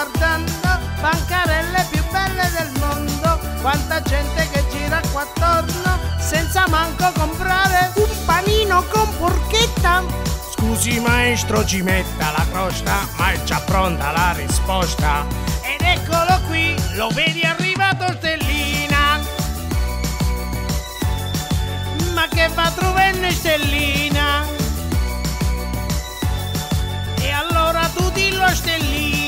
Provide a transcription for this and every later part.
guardando bancarelle più belle del mondo, quanta gente che gira qua attorno senza manco comprare un panino con porchetta. Scusi maestro, ci metta la crosta, ma è già pronta la risposta. Ed eccolo qui, lo vedi arrivato Stellina, ma che va trovando Stellina? E allora tu dillo Stellina.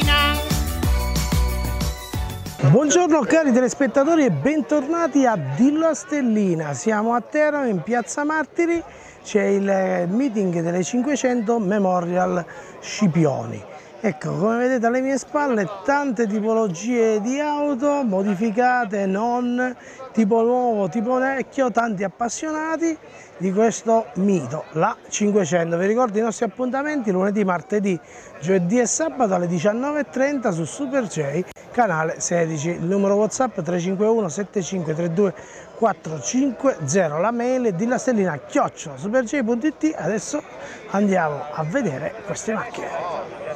Buongiorno cari telespettatori e bentornati a Dillo a Stellina. Siamo a Teramo in Piazza Martiri, c'è il meeting delle 500 Memorial Scipioni. Ecco, come vedete alle mie spalle tante tipologie di auto, modificate, non, tipo nuovo, tipo vecchio, tanti appassionati di questo mito, la 500. Vi ricordo i nostri appuntamenti lunedì, martedì, giovedì e sabato alle 19:30 su Super J, canale 16, il numero WhatsApp 351 7532 450, la mail è dillastellina@superj.it. Adesso andiamo a vedere queste macchine.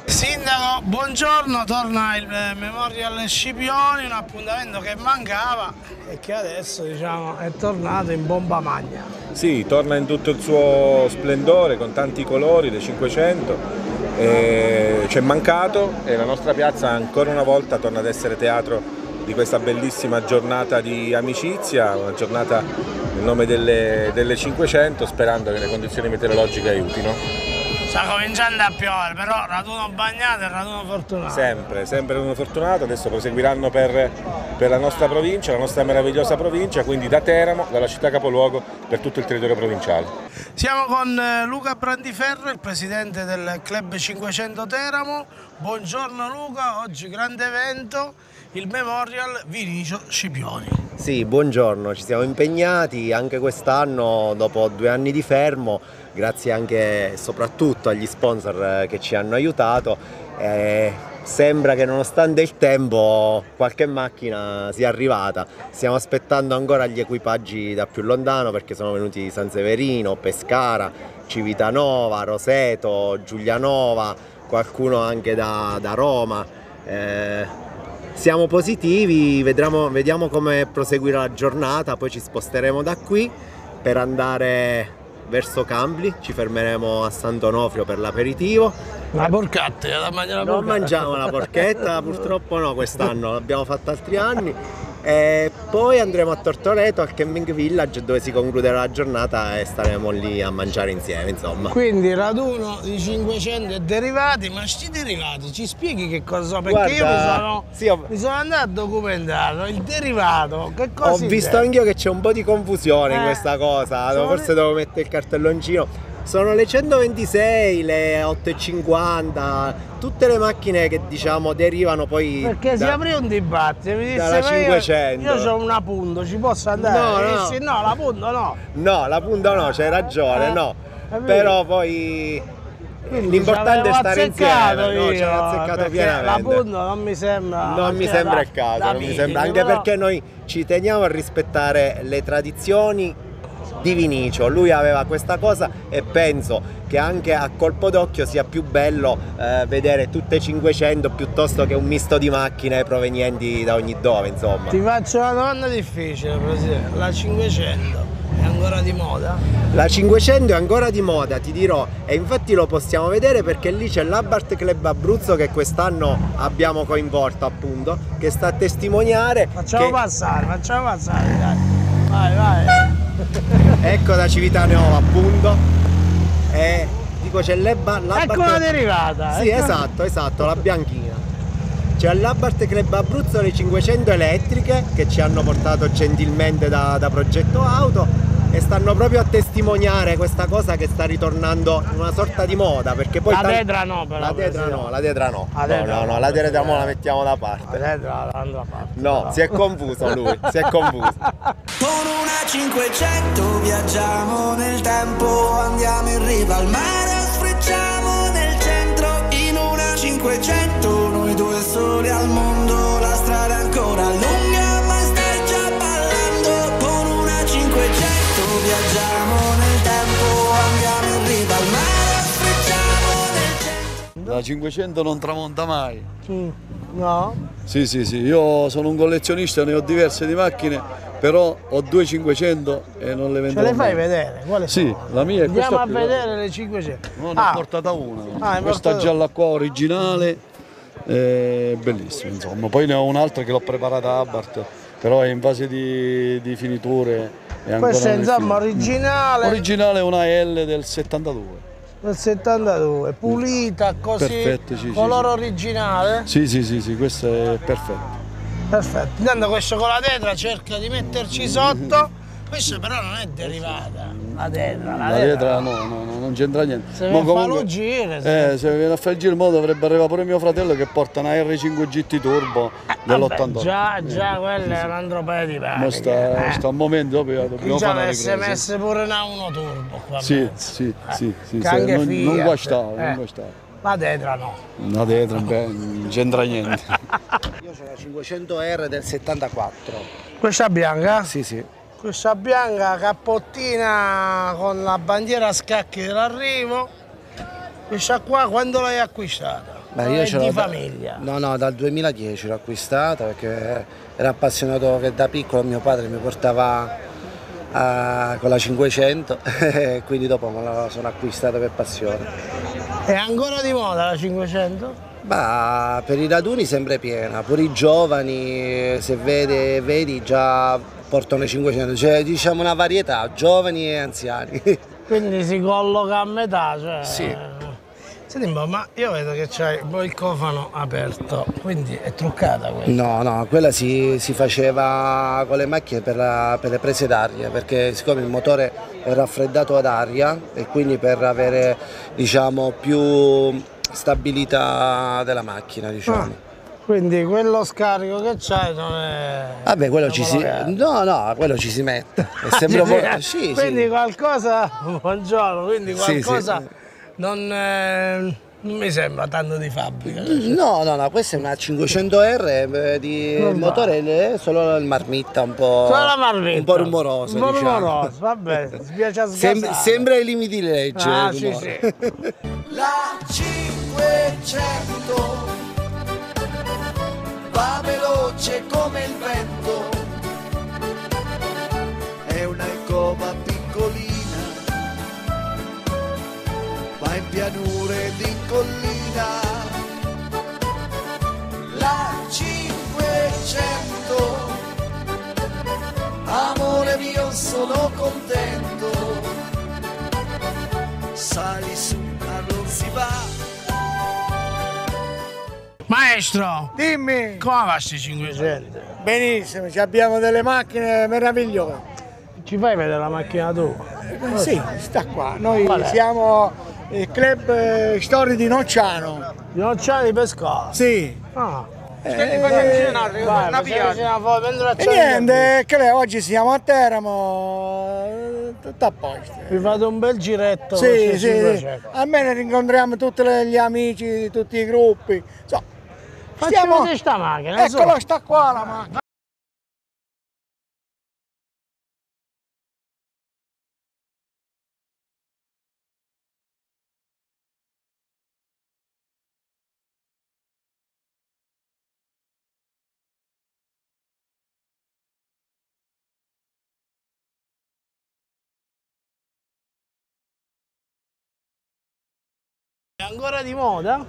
Sindaco, buongiorno, torna il Memorial Scipioni, un appuntamento che mancava e che adesso diciamo è tornato in bomba magna. Sì, torna in tutto il suo splendore con tanti colori, le 500. Ci è mancato e la nostra piazza ancora una volta torna ad essere teatro di questa bellissima giornata di amicizia, una giornata nel nome delle 500, sperando che le condizioni meteorologiche aiutino. Sta cominciando a piovere, però raduno bagnato e raduno fortunato. Sempre, sempre raduno fortunato. Adesso proseguiranno per la nostra provincia, la nostra meravigliosa provincia, quindi da Teramo, dalla città capoluogo, per tutto il territorio provinciale. Siamo con Luca Brandiferro, il presidente del Club 500 Teramo. Buongiorno Luca, oggi grande evento, il Memorial Vinicio Scipioni. Sì, buongiorno, ci siamo impegnati anche quest'anno dopo 2 anni di fermo, grazie anche e soprattutto agli sponsor che ci hanno aiutato. Sembra che nonostante il tempo qualche macchina sia arrivata, stiamo aspettando ancora gli equipaggi da più lontano perché sono venuti San Severino, Pescara, Civitanova, Roseto, Giulianova, qualcuno anche da Roma. Siamo positivi, vediamo come proseguirà la giornata, poi ci sposteremo da qui per andare verso Cambli, ci fermeremo a Sant'Onofrio per l'aperitivo. La porchetta, la mangiamo. Non mangiamo la porchetta, purtroppo no, quest'anno l'abbiamo fatta altri anni. E poi andremo a Tortoreto, al Camping Village, dove si concluderà la giornata e staremo lì a mangiare insieme, insomma. Quindi raduno di 500 e derivati, ma sti derivati ci spieghi che cosa sono? Perché io mi sono andato a documentare il derivato, che cosa ho visto anch'io che c'è un po' di confusione in questa cosa, forse devo mettere il cartelloncino. Sono le 126, le 850, tutte le macchine che diciamo derivano poi. Perché si aprì un dibattito, mi disse: 500. Io ho una punto, ci posso andare? No, no, no, la punto no. No, la punto no, c'hai ragione, no. Però poi l'importante è stare insieme, no? Ci hanno azzeccato pienamente. La punto non mi sembra. Non mi sembra il caso, non mi sembra. Anche perché noi ci teniamo a rispettare le tradizioni di Vinicio, lui aveva questa cosa e penso che anche a colpo d'occhio sia più bello vedere tutte 500 piuttosto che un misto di macchine provenienti da ogni dove, insomma. Ti faccio una domanda difficile, Presidente, la 500 è ancora di moda? La 500 è ancora di moda, ti dirò, e infatti lo possiamo vedere perché lì c'è l'Abart Club Abruzzo che quest'anno abbiamo coinvolto, appunto, che sta a testimoniare. Facciamo passare, dai. Vai, vai. Ecco da Civitanova, appunto, e dico c'è ecco la derivata. Sì, esatto, la bianchina. C'è l'Abart Club Abruzzo le 500 elettriche che ci hanno portato gentilmente da Progetto Auto e stanno proprio a testimoniare questa cosa che sta ritornando in una sorta di moda, perché poi la tetra no, la mettiamo da parte. La tetra l'andrà a parte. No, si è confuso lui, si è confuso. Con una 500 viaggiamo nel tempo, andiamo in riva al mare, sfrecciamo nel centro. In una 500 noi due soli al mondo, la strada è ancora lunga ma stai già ballando. Con una 500 viaggiamo nel tempo, andiamo in riva al mare, sfrecciamo nel centro. La 500 non tramonta mai. Sì. No? Sì, sì, sì. Io sono un collezionista, ne ho diverse di macchine, però ho due 500 e non le vendo. Ce le fai vedere? Quale sì, sono? La mia è questa. Andiamo a vedere le 500. No, ne ho portata una. Questa gialla qua originale, bellissima, insomma. Poi ne ho un'altra che l'ho preparata a Abarth, però è in fase di finiture. Questa è insomma originale. Originale è una L del 72. Del 72, pulita così, perfetto, sì, colore sì, originale. Sì, sì, sì, sì, questo è perfetto. Perfetto, intanto questo con la tetra cerca di metterci sotto, questo però non è derivata, la tetra. La tetra no, non c'entra niente. Se viene a fare il giro. Se viene a fare il giro dovrebbe arrivare pure mio fratello che porta una R5 GT Turbo dell'88. Già, quella è un'andropedica. Ma sta al momento dobbiamo fare una ripresa. Già avesse messo pure una 1 Turbo qua. Sì. Non guastava. La tetra no. La tetra non c'entra niente. Io sono la 500R del 74. Questa bianca? Sì. Questa bianca, cappottina con la bandiera a scacchi dell'arrivo. Questa qua quando l'hai acquistata? Beh, io ce l'ho di famiglia. No, dal 2010 l'ho acquistata perché era appassionato che da piccolo mio padre mi portava con la 500 e quindi dopo me la sono acquistata per passione. È ancora di moda la 500? Bah, per i raduni sembra piena, pure i giovani, se vedi già portano le 500, cioè diciamo una varietà, giovani e anziani. Quindi si colloca a metà, cioè? Sì. Senti, ma io vedo che c'hai il cofano aperto, quindi è truccata quella? No, quella si faceva con le macchine per le prese d'aria, perché siccome il motore è raffreddato ad aria e quindi per avere, diciamo, più stabilità della macchina, diciamo. Quindi quello scarico che c'hai non è... Vabbè, quello ci si... No, quello ci si mette. È sempre sì, quindi sì. Qualcosa... Buongiorno, quindi qualcosa... Sì. Non mi sembra tanto di fabbrica. No, questa è una 500R di motore, solo la marmitta un po'. Solo la marmitta. Un po' rumorosa. Un po' rumorosa, diciamo. Vabbè, spiace sembra ai limiti di legge. Ah, sì. La 500 va veloce come il vento. È una cova piccolina. Ma in pianure di collina, la 500, amore mio sono contento, sali su ma non si va. Maestro, dimmi, come va sti 500? Benissimo, ci abbiamo delle macchine meravigliose. Ci fai vedere la macchina tua? Sì, sta qua, noi siamo... Il club Storie di Nocciano. Di Nocciano di Pescara? Sì. Niente, che oggi siamo a Teramo, tutto a posto. Vi fate un bel giretto? Sì. Almeno rincontriamo tutti gli amici di tutti i gruppi. So, facciamo vedere sta macchina. Eccola, sta qua la macchina. Ancora di moda?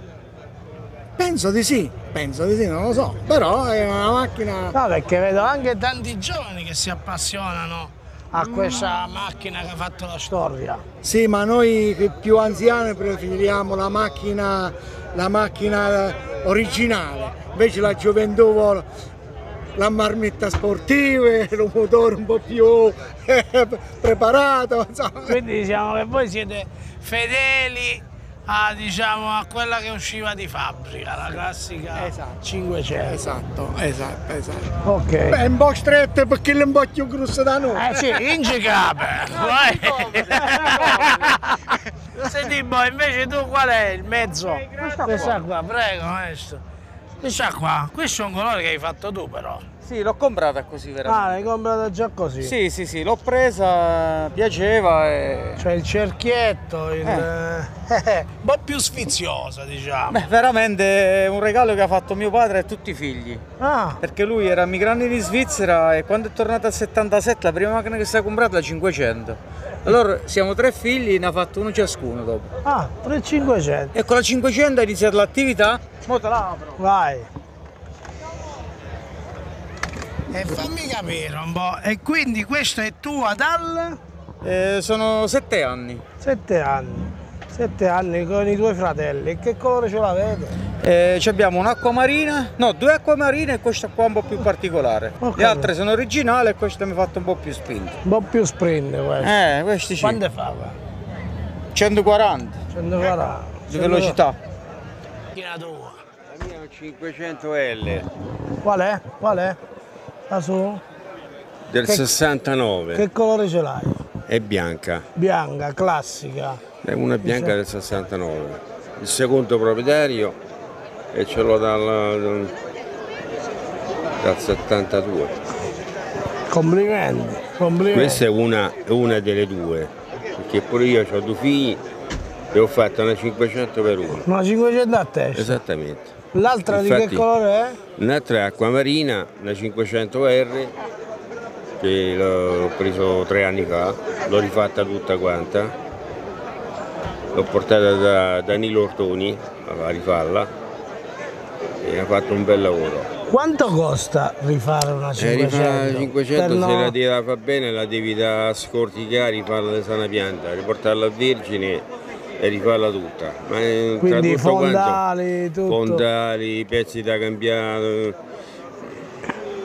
Penso di sì, non lo so, però è una macchina... No, perché vedo anche tanti giovani che si appassionano a questa macchina che ha fatto la storia. Sì, ma noi più anziani preferiamo la macchina originale, invece la gioventù vuole la marmitta sportiva, il motore un po' più preparato, insomma. Quindi diciamo che voi siete fedeli a quella che usciva di fabbrica, la classica, esatto. 500. Esatto. Ok. Beh, è un po' stretta perché è un po' più grossa da noi. Senti, invece tu qual è il mezzo? Questa qua, prego maestro. Dice qua, questo è un colore che hai fatto tu però. Sì, l'ho comprata così veramente. Ah, l'hai comprata già così? Sì, sì, sì, l'ho presa, piaceva e... Cioè il cerchietto, il... un po' più sfiziosa diciamo. Beh, veramente è un regalo che ha fatto mio padre a tutti i figli. Ah. Perché lui era migrante in Svizzera e quando è tornato al 77 la prima macchina che si è comprata è la 500. Allora siamo tre figli, ne ha fatto uno ciascuno dopo. Ah, 3 500. E con la 500 ha iniziato l'attività. Mo te la apro. Vai. E fammi capire un po', e quindi questa è tua dal? Sono 7 anni. 7 anni. 7 anni con i tuoi fratelli, che colore ce l'avete? Abbiamo un'acqua marina, no, 2 acque marine e questa qua un po' più particolare. Okay. Le altre sono originali e questa mi ha fatto un po' più spinta. Un po' più sprint questa. Questi sì. Quante fa? 140. 140. Di velocità. La tua? La mia è un 500L. Qual è? Qual è? La sua? Del 69. Che colore ce l'hai? È bianca. Bianca, classica. È una bianca del 69, il secondo proprietario, e ce l'ho dal 72. Complimenti, complimenti. Questa è una delle due, perché pure io ho 2 figli e ho fatto una 500 per uno. Una 500 a testa? Esattamente. L'altra di che colore è? Un'altra è acquamarina, una 500R, che l'ho preso 3 anni fa, l'ho rifatta tutta quanta. L'ho portata da Danilo Ortoni a rifarla e ha fatto un bel lavoro. Quanto costa rifare una 500? Rifare 500 se la tira fa bene la devi da scorticare, rifarla di sana pianta, riportarla a vergine e rifarla tutta. Ma quindi tra tutto fondali, quanto, tutto. Fondali, pezzi da cambiare.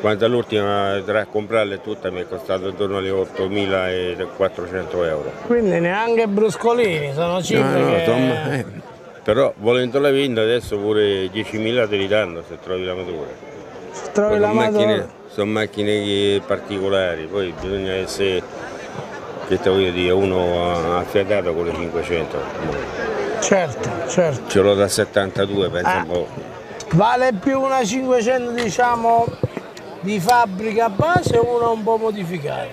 Quanto all'ultima tra comprarla e tutta mi è costato intorno alle 8.400 euro. Quindi neanche bruscolini, sono cifre. No, no, che... Tom, però volendola vendere adesso pure 10.000 te li danno se trovi l'amatore. Se trovi l'amatore. Sono macchine particolari, poi bisogna essere, che te voglio dire, uno affiatato con le 500. Certo, certo. Ce l'ho da 72, pensa un po'. Vale più una 500 diciamo... di fabbrica base o una un po' modificata?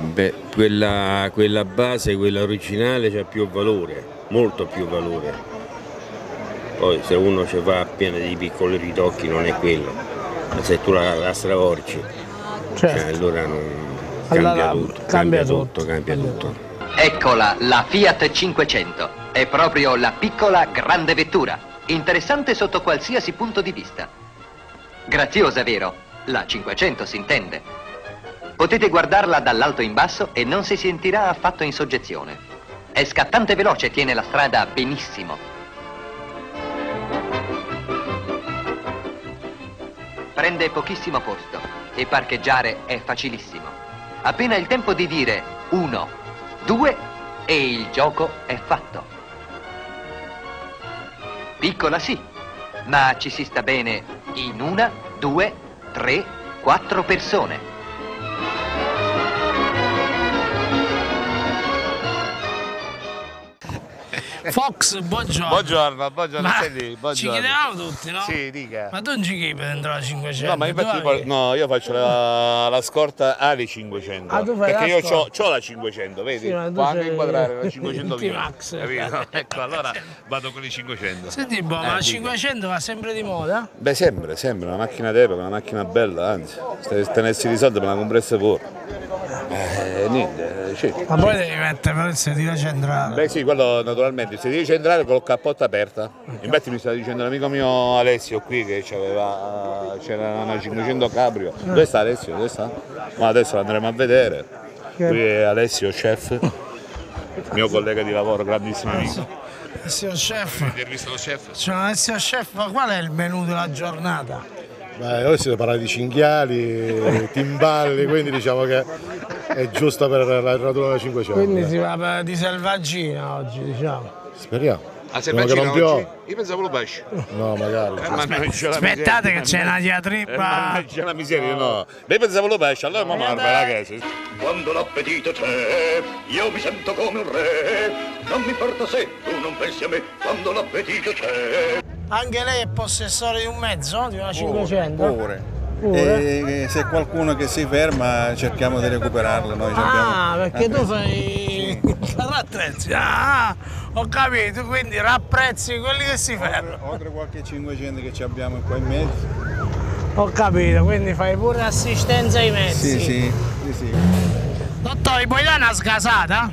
Beh, quella base, quella originale c'ha più valore, molto più valore. Poi se uno ci fa appena dei piccoli ritocchi non è quello, ma se tu la stravolci, certo. Allora non cambia, allora, tutto, cambia tutto. Eccola la Fiat 500, è proprio la piccola grande vettura, interessante sotto qualsiasi punto di vista. Graziosa, vero? La 500 si intende. Potete guardarla dall'alto in basso e non si sentirà affatto in soggezione. È scattante e veloce, tiene la strada benissimo. Prende pochissimo posto e parcheggiare è facilissimo. Appena il tempo di dire 1, 2 e il gioco è fatto. Piccola sì, ma ci si sta bene in 1, 2, 3, 4 persone. Fox, buongiorno. Buongiorno, buongiorno. Senti, buongiorno. Ci chiedevamo tutti, no? Sì, dica. Ma tu non ci chiedi dentro la 500? No, ma infatti no, io faccio la scorta alle 500. Ah, tu fai perché io ho la 500, vedi? Sì, può anche inquadrare la 500 via. Ecco, allora vado con i 500. Senti, boh, ma la 500 va sempre di moda? Beh, sempre, una macchina d'epoca, una macchina bella, anzi, se tenessi di soldi me la compresse pure. Niente, sì. Ma poi devi mettere però il sedile centrale. Beh sì, quello naturalmente, il sedile centrale con la cappotta aperta. Infatti mi stava dicendo l'amico mio Alessio qui che c'era una 500 Cabrio. Dove sta Alessio? Dove sta? Ma adesso andremo a vedere. Qui è Alessio Chef, mio collega di lavoro, grandissimo amico. Alessio Chef. C'è Alessio Chef, ma qual è il menù della giornata? Beh, oggi si parla di cinghiali, timballi, quindi diciamo che è giusta per la raduna della 500. Quindi si va di selvaggina oggi, diciamo. Speriamo. A selvaggina oggi? Io pensavo lo pesce. No, magari. Aspettate che c'è una diatriba. C'è una miseria, no. Io pensavo lo pesce, allora mamma la chiesa. Quando l'appetito c'è, io mi sento come un re. Non mi importa se tu non pensi a me, quando l'appetito c'è. Anche lei è possessore di un mezzo, di una 500? Pure. E se qualcuno che si ferma cerchiamo di recuperarlo noi. Perché tu fai rapprezzi? Ho capito, quindi rapprezzi quelli che si fermano. Oltre qualche 500 che ci abbiamo qua in mezzo. Ho capito, quindi fai pure assistenza ai mezzi. Sì. Dottore, puoi dare una scasata?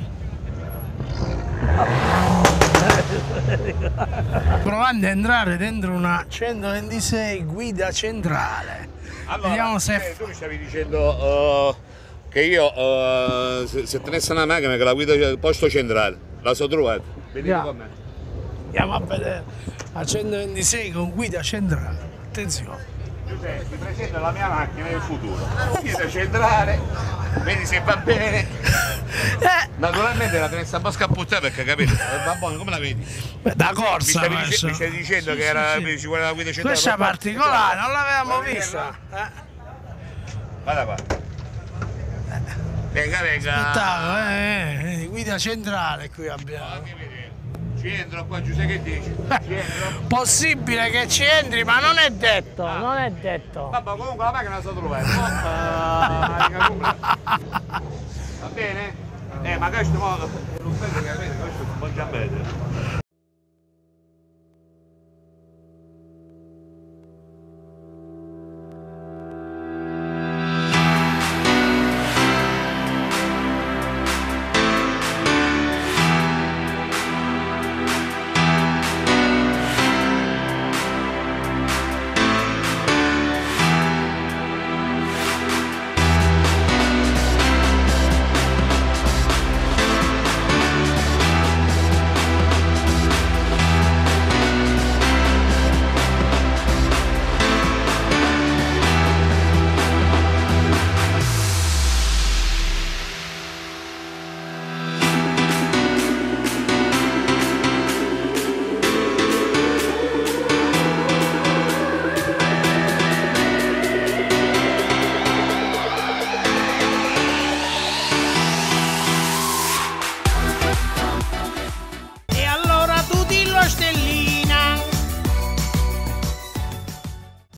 Provando ad entrare dentro una 126 guida centrale. Allora, vediamo se tu mi stavi dicendo che io se tenesse una macchina che la guida al posto centrale, la so trovata. Venite con me. Andiamo a vedere la 126 con guida centrale. Attenzione. Giuseppe, presenta la mia macchina del futuro. Guida centrale, vedi se va bene. Naturalmente la tenesse un po' scappuzzata perché capito, va buono, come la vedi? Da corsa. Mi stai dicendo che era ci voleva la guida centrale. Questa particolare, non l'avevamo vista. Guarda qua. Venga. Guida centrale qui abbiamo. Ci entro qua, Giuseppe, che dici? Possibile che ci entri, ma non è detto, non è detto. Vabbè, comunque la macchina la so trovare. Va bene? Ma questo è un bel giambello.